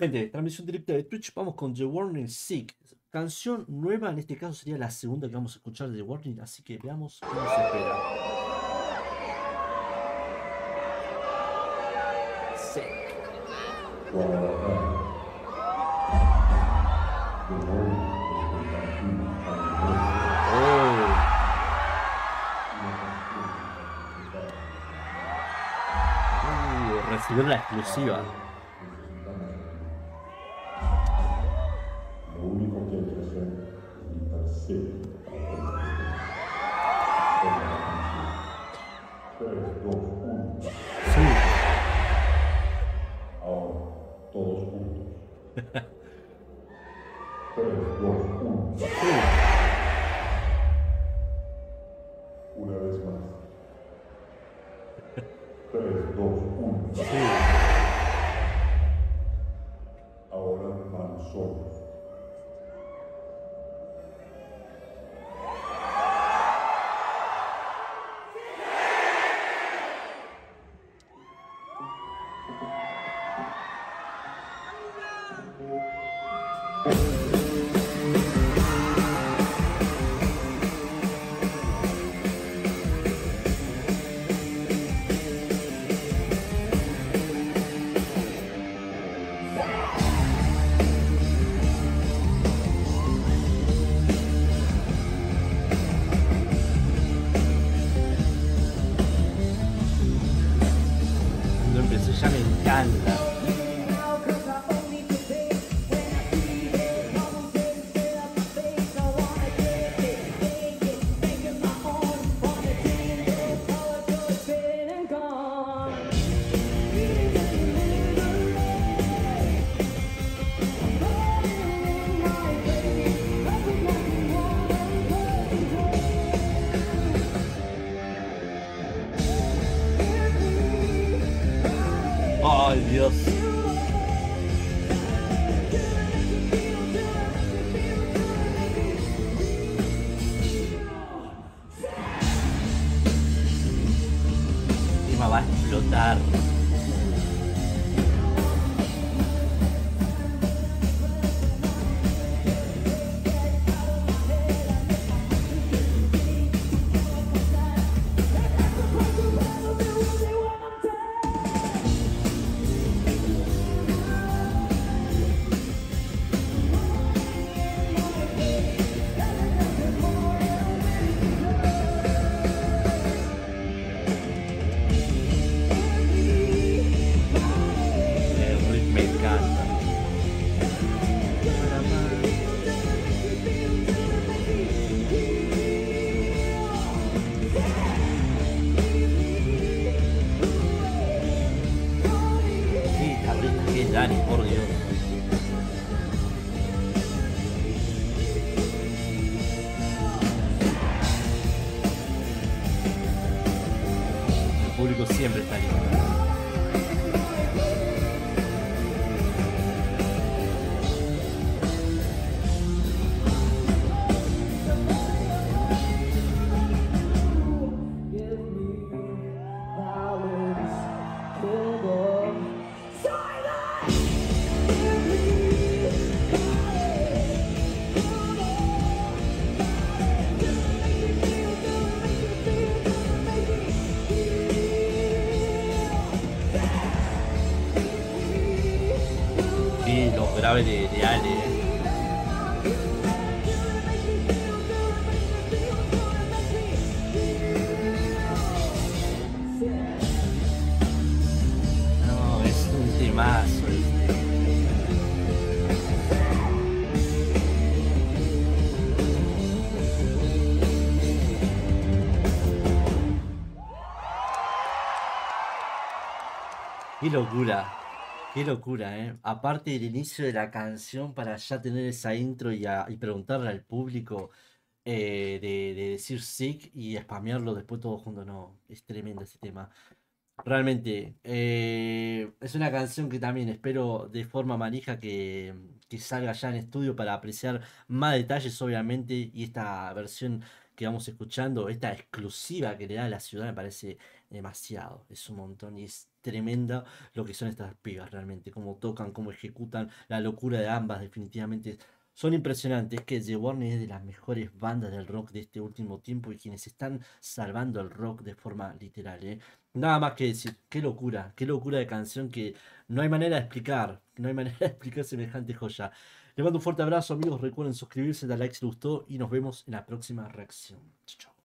Gente, transmisión directa de Twitch, vamos con The Warning, Sick. Canción nueva, en este caso sería la segunda que vamos a escuchar de The Warning, así que veamos cómo se espera. Sick. Recibieron la exclusiva. Qué locura, ¿eh? Aparte del inicio de la canción, para ya tener esa intro y preguntarle al público de decir Sick y spamearlo después todos juntos, no, es tremendo ese tema. Realmente, es una canción que también espero de forma manija que salga ya en estudio para apreciar más detalles, obviamente, y esta versión que vamos escuchando, esta exclusiva que le da a la ciudad, me parece demasiado, es un montón y es tremenda lo que son estas pibas realmente, cómo tocan, cómo ejecutan, la locura de ambas definitivamente. Son impresionantes, que The Warning es de las mejores bandas del rock de este último tiempo y quienes están salvando el rock de forma literal, ¿eh? Nada más que decir, qué locura de canción que no hay manera de explicar, no hay manera de explicar semejante joya. Les mando un fuerte abrazo amigos, recuerden suscribirse, dar like si les gustó y nos vemos en la próxima reacción. Chau.